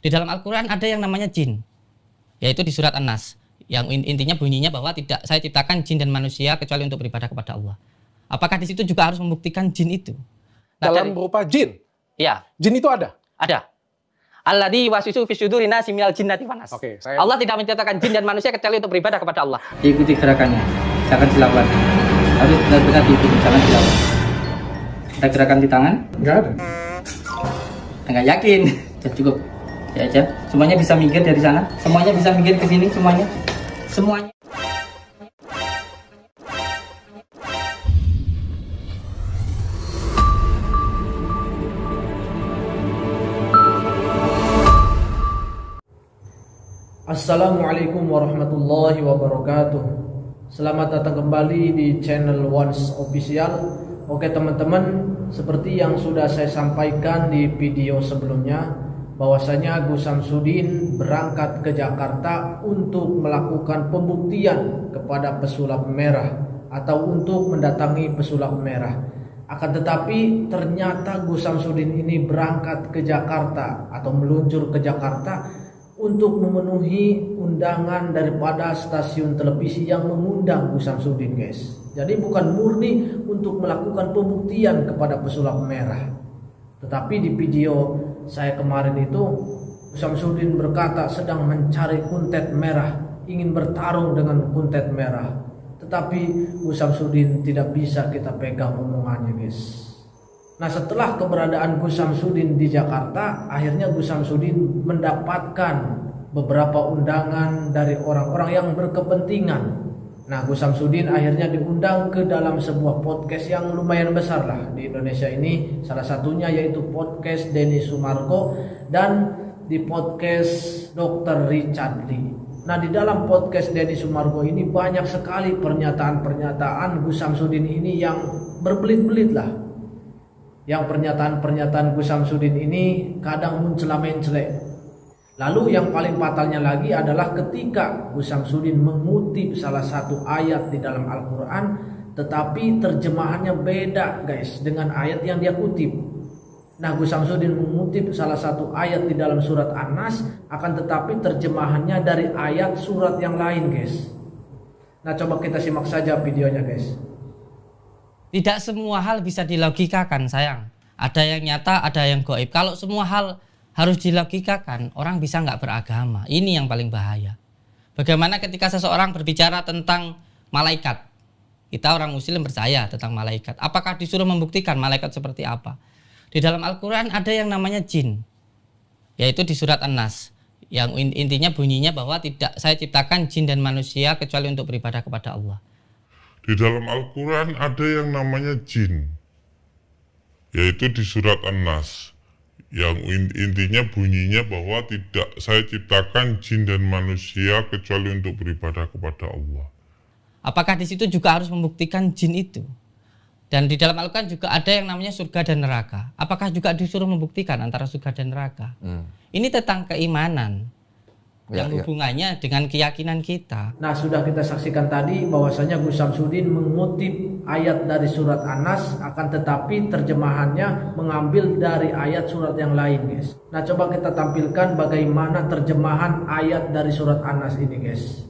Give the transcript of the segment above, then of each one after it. Di dalam Al-Quran ada yang namanya jin, yaitu di surat An-Nas, yang intinya bunyinya bahwa tidak saya ciptakan jin dan manusia kecuali untuk beribadah kepada Allah. Apakah di situ juga harus membuktikan jin itu? Nah, dalam berupa jin? Ya. Jin itu ada? Ada. Alladzi yuwaswisu fi suduri nasi minal jinnati wan nas. Allah tidak menciptakan jin dan manusia kecuali untuk beribadah kepada Allah. Ikuti gerakannya, jangan dilawan. Harus benar-benar diikuti, jangan dilawan. Kita gerakan di tangan? Enggak ada. Enggak yakin. Sudah cukup. Ya aja. Semuanya bisa minggir dari sana. Semuanya bisa minggir ke sini semuanya. Semuanya. Assalamualaikum warahmatullahi wabarakatuh. Selamat datang kembali di channel Wans Official. Oke teman-teman, seperti yang sudah saya sampaikan di video sebelumnya, bahwasanya Gus Samsudin berangkat ke Jakarta untuk melakukan pembuktian kepada pesulap merah, atau untuk mendatangi pesulap merah. Akan tetapi ternyata Gus Samsudin ini berangkat ke Jakarta atau meluncur ke Jakarta untuk memenuhi undangan daripada stasiun televisi yang mengundang Gus Samsudin, guys. Jadi bukan murni untuk melakukan pembuktian kepada pesulap merah. Tetapi di video saya kemarin itu, Gus Samsudin berkata sedang mencari kuntet merah, ingin bertarung dengan kuntet merah. Tetapi Gus Samsudin tidak bisa kita pegang omongannya, guys. Nah, setelah keberadaan Gus Samsudin di Jakarta, akhirnya Gus Samsudin mendapatkan beberapa undangan dari orang-orang yang berkepentingan. Nah, Gus Samsudin akhirnya diundang ke dalam sebuah podcast yang lumayan besar lah di Indonesia ini. Salah satunya yaitu podcast Denny Sumargo dan di podcast Dr. Richard Lee. Nah, di dalam podcast Denny Sumargo ini banyak sekali pernyataan-pernyataan Gus Samsudin ini yang berbelit-belit lah. Yang pernyataan-pernyataan Gus Samsudin ini kadang mencelah-menceleh. Lalu yang paling fatalnya lagi adalah ketika Gus Samsudin mengutip salah satu ayat di dalam Al-Quran, tetapi terjemahannya beda, guys, dengan ayat yang dia kutip. Nah, Gus Samsudin mengutip salah satu ayat di dalam surat An-Nas, akan tetapi terjemahannya dari ayat surat yang lain, guys. Nah, coba kita simak saja videonya, guys. Tidak semua hal bisa dilogikakan, sayang. Ada yang nyata, ada yang gaib. Kalau semua hal harus dilogikakan, orang bisa nggak beragama. Ini yang paling bahaya. Bagaimana ketika seseorang berbicara tentang malaikat? Kita orang muslim percaya tentang malaikat. Apakah disuruh membuktikan malaikat seperti apa? Di dalam Al-Quran ada yang namanya jin, yaitu di surat An-Nas, yang intinya bunyinya bahwa tidak saya ciptakan jin dan manusia kecuali untuk beribadah kepada Allah. Di dalam Al-Quran ada yang namanya jin, yaitu di surat An-Nas, yang intinya bunyinya bahwa tidak saya ciptakan jin dan manusia kecuali untuk beribadah kepada Allah. Apakah di situ juga harus membuktikan jin itu? Dan di dalam Al-Quran juga ada yang namanya surga dan neraka. Apakah juga disuruh membuktikan antara surga dan neraka? Ini tentang keimanan. Yang hubungannya dengan keyakinan kita. Nah, sudah kita saksikan tadi bahwasanya Gus Samsudin mengutip ayat dari surat An-Nas, akan tetapi terjemahannya mengambil dari ayat surat yang lain, guys. Nah, coba kita tampilkan bagaimana terjemahan ayat dari surat An-Nas ini, guys.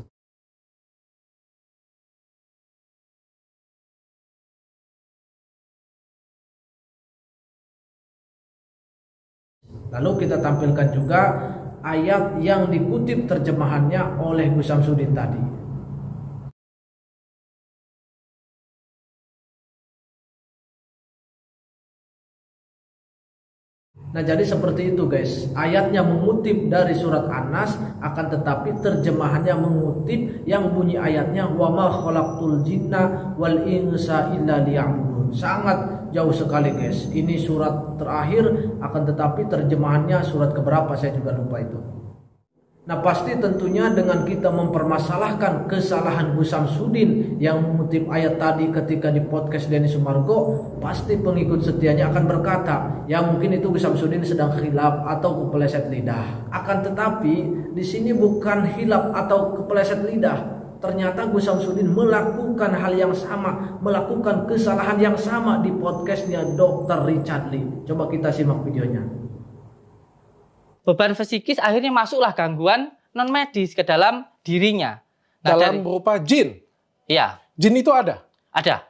Lalu kita tampilkan juga ayat yang dikutip terjemahannya oleh Gus Samsudin tadi. Nah, jadi seperti itu, guys. Ayatnya mengutip dari surat An-Nas, akan tetapi terjemahannya mengutip yang bunyi ayatnya wa ma khalaqtul jinna wal insa illa liya'budun. Sangat jauh sekali, guys. Ini surat terakhir, akan tetapi terjemahannya surat keberapa saya juga lupa itu. Nah, pasti tentunya dengan kita mempermasalahkan kesalahan Gus Samsudin yang mengutip ayat tadi ketika di podcast Denny Sumargo, pasti pengikut setianya akan berkata, ya mungkin itu Gus Samsudin sedang khilaf atau kepeleset lidah. Akan tetapi di sini bukan khilaf atau kepeleset lidah. Ternyata Gus Samsudin melakukan hal yang sama, melakukan kesalahan yang sama di podcastnya Dr. Richard Lee. Coba kita simak videonya. beban psikis akhirnya masuklah gangguan non medis ke dalam dirinya. Nah, dalam berupa jin. Iya. Jin itu ada? Ada.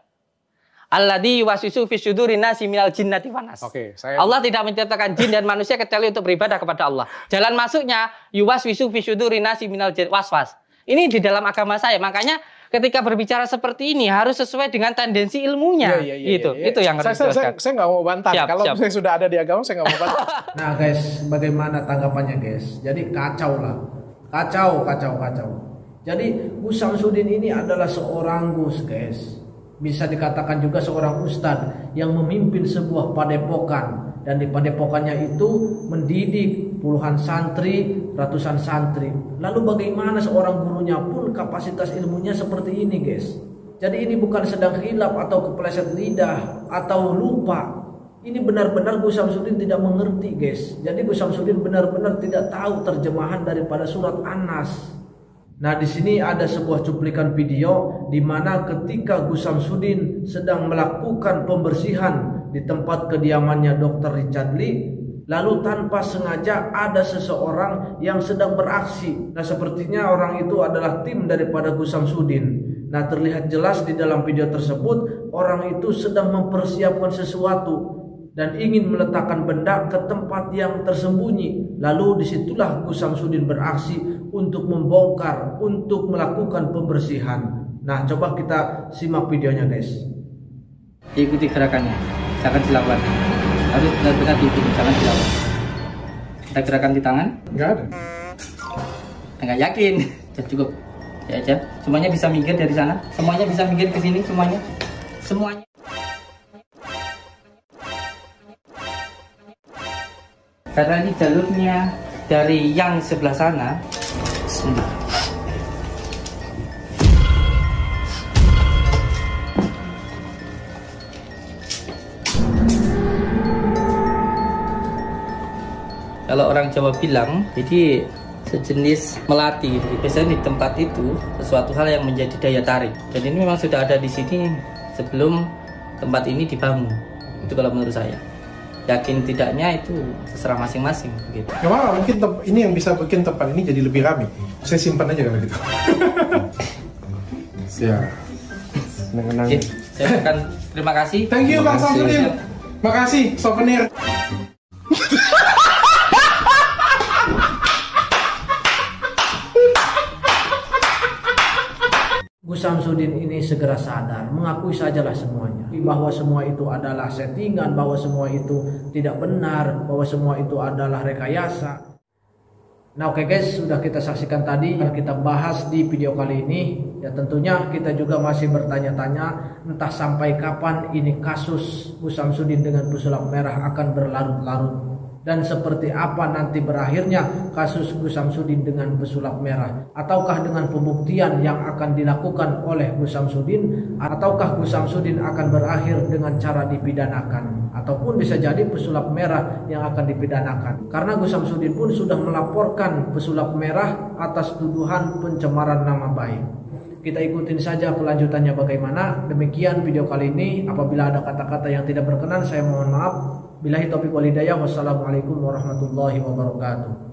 Alladzi yuwaswisu fi sudurin nasi minal jinnati wan nas. Oke, Allah tidak menciptakan jin dan manusia kecuali untuk beribadah kepada Allah. Jalan masuknya yuwaswisu fi sudurin nasi minal jin, waswas. Ini di dalam agama saya. Makanya ketika berbicara seperti ini harus sesuai dengan tendensi ilmunya. Iya, iya, gitu. Iya, iya. Itu yang saya nggak mau bantah. Siap, kalau siap. Saya sudah ada di agama saya nggak mau bantah. Nah, guys, bagaimana tanggapannya, guys? Jadi kacau lah. Kacau. Jadi Gus Samsudin ini adalah seorang Gus, guys. Bisa dikatakan juga seorang ustadz yang memimpin sebuah padepokan. Dan di padepokannya itu mendidik puluhan santri, ratusan santri. Lalu bagaimana seorang gurunya pun kapasitas ilmunya seperti ini, guys. Jadi ini bukan sedang hilap atau kepleset lidah atau lupa. Ini benar-benar Gus Samsudin tidak mengerti, guys. Jadi Gus Samsudin benar-benar tidak tahu terjemahan daripada surat An-Nas. Nah, di sini ada sebuah cuplikan video di mana ketika Gus Samsudin sedang melakukan pembersihan di tempat kediamannya Dr. Richard Lee, lalu tanpa sengaja ada seseorang yang sedang beraksi. Nah, sepertinya orang itu adalah tim daripada Gus Samsudin. Nah, terlihat jelas di dalam video tersebut orang itu sedang mempersiapkan sesuatu dan ingin meletakkan benda ke tempat yang tersembunyi. Lalu disitulah Gus Samsudin beraksi untuk membongkar, untuk melakukan pembersihan. Nah, coba kita simak videonya, guys. Ikuti gerakannya, jangan dilawan. Harus benar-benar diikuti, jangan dilawan. Ada gerakan di tangan? Nggak ada. Nggak yakin. Sudah cukup. Ya aja. Semuanya bisa minggir dari sana. Semuanya bisa minggir ke sini. Semuanya. Semuanya. Karena ini jalurnya dari yang sebelah sana. Sudah. Kalau orang Jawa bilang, jadi sejenis melati. Biasanya di tempat itu sesuatu hal yang menjadi daya tarik. Dan ini memang sudah ada di sini sebelum tempat ini dibangun. Itu kalau menurut saya. Yakin tidaknya itu terserah masing-masing gitu. Wah, mungkin ini yang bisa bikin tempat ini jadi lebih ramai. Saya simpan aja kalau gitu. Ya. Senang-senang. Saya akan terima kasih. Thank you Bang Samsudin. Makasih souvenir. Gus Samsudin ini segera sadar, mengakui sajalah semuanya, bahwa semua itu adalah settingan, bahwa semua itu tidak benar, bahwa semua itu adalah rekayasa. Nah, oke, guys, sudah kita saksikan tadi yang kita bahas di video kali ini. Ya, tentunya kita juga masih bertanya-tanya entah sampai kapan ini kasus Gus Samsudin dengan pesulap merah akan berlarut-larut. Dan seperti apa nanti berakhirnya kasus Gus Samsudin dengan pesulap merah? Ataukah dengan pembuktian yang akan dilakukan oleh Gus Samsudin? Ataukah Gus Samsudin akan berakhir dengan cara dipidanakan? Ataupun bisa jadi pesulap merah yang akan dipidanakan? Karena Gus Samsudin pun sudah melaporkan pesulap merah atas tuduhan pencemaran nama baik. Kita ikutin saja kelanjutannya bagaimana. Demikian video kali ini. Apabila ada kata-kata yang tidak berkenan, saya mohon maaf. Billahi taufiq wal hidayah. Wassalamualaikum warahmatullahi wabarakatuh.